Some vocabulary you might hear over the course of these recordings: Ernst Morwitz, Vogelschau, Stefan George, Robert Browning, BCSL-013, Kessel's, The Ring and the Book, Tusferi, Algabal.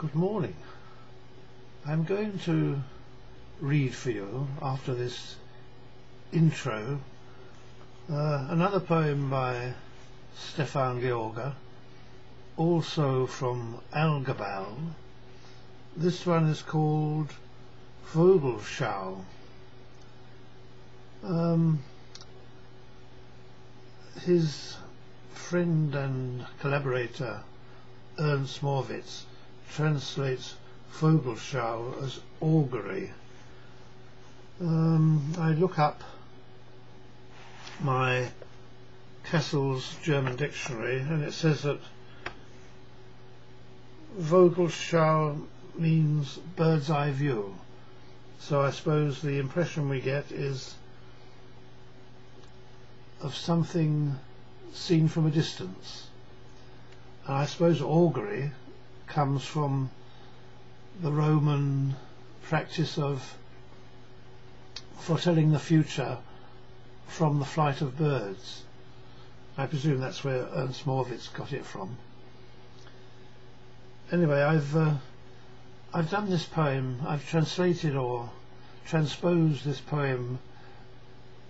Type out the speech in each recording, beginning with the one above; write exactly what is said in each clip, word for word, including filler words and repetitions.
Good morning. I'm going to read for you, after this intro, uh, another poem by Stefan George, also from Algabal. This one is called Vogelschau. Um, his friend and collaborator Ernst Morwitz translates Vogelschau as augury. Um, I look up my Kessel's German dictionary, and it says that Vogelschau means bird's eye view. So I suppose the impression we get is of something seen from a distance. And I suppose augury comes from the Roman practice of foretelling the future from the flight of birds. I presume that's where Ernst Morwitz got it from. Anyway, I've uh, I've done this poem. I've translated or transposed this poem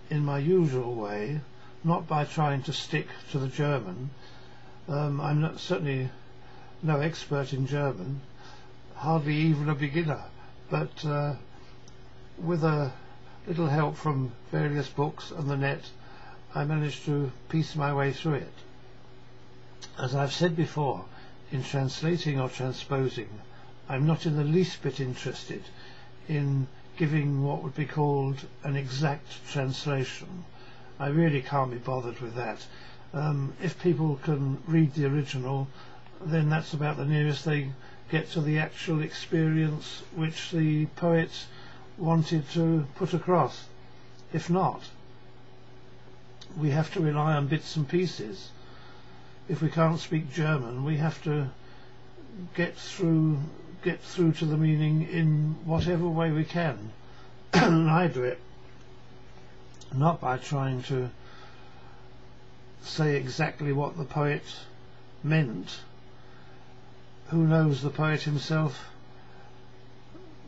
in my usual way, not by trying to stick to the German. Um, I'm not, certainly no expert in German, hardly even a beginner, but uh, with a little help from various books and the net, I managed to piece my way through it. As I've said before, in translating or transposing, I'm not in the least bit interested in giving what would be called an exact translation. I really can't be bothered with that. Um, if people can read the original, then that's about the nearest they get to the actual experience which the poet wanted to put across. If not, we have to rely on bits and pieces. If we can't speak German, we have to get through get through to the meaning in whatever way we can. And I do it not by trying to say exactly what the poet meant. Who knows, the poet himself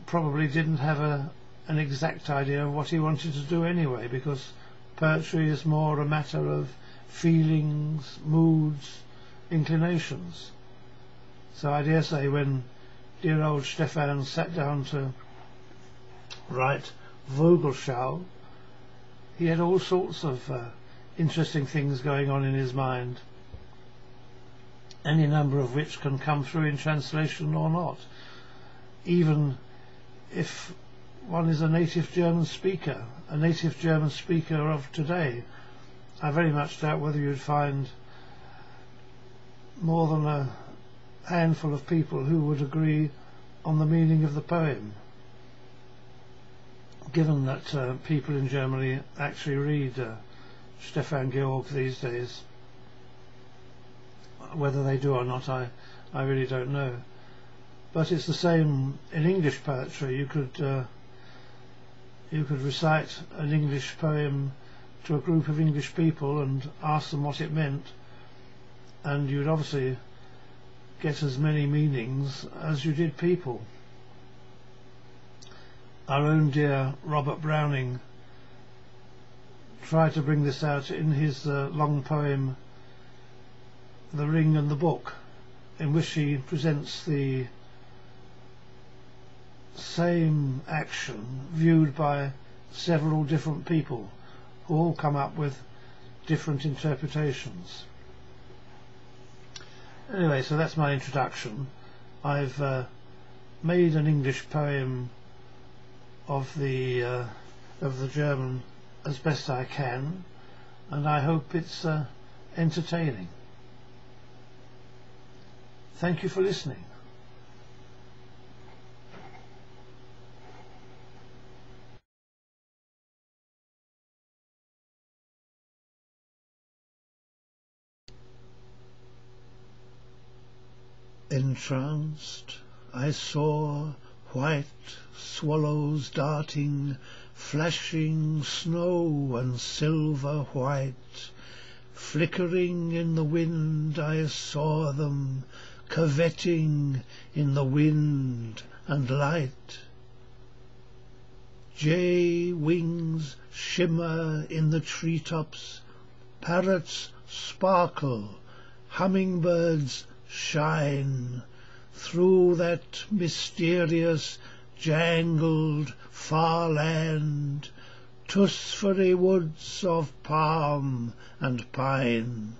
probably didn't have a an exact idea of what he wanted to do anyway, because poetry is more a matter of feelings, moods, inclinations. So I dare say when dear old Stefan sat down to write Vogelschau, he had all sorts of uh, interesting things going on in his mind, any number of which can come through in translation or not. Even if one is a native German speaker, a native German speaker of today, I very much doubt whether you'd find more than a handful of people who would agree on the meaning of the poem, given that uh, people in Germany actually read uh, Stefan George these days. Whether they do or not, I, I really don't know. But it's the same in English poetry. You could uh, you could recite an English poem to a group of English people and ask them what it meant, and you'd obviously get as many meanings as you did people. Our own dear Robert Browning tried to bring this out in his uh, long poem The Ring and the Book, in which he presents the same action viewed by several different people who all come up with different interpretations. Anyway, so that's my introduction. I've uh, made an English poem of the uh, of the German as best I can, and I hope it's uh, entertaining. Thank you for listening. Entranced, I saw white swallows darting, flashing snow and silver white. Flickering in the wind I saw them, coveting in the wind and light. Jay wings shimmer in the treetops, parrots sparkle, hummingbirds shine through that mysterious jangled far land, Tusferi woods of palm and pine.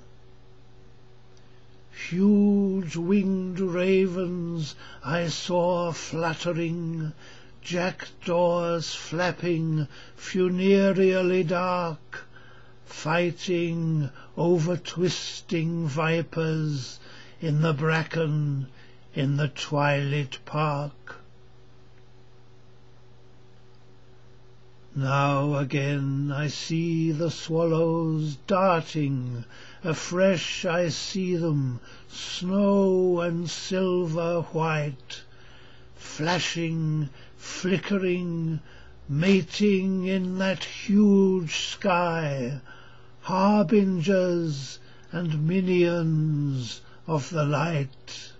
Huge winged ravens I saw fluttering, jackdaws flapping funereally dark, fighting over twisting vipers in the bracken in the twilit park. Now again I see the swallows darting, afresh I see them, snow and silver white, flashing, flickering, mating in that huge sky, harbingers and minions of the light.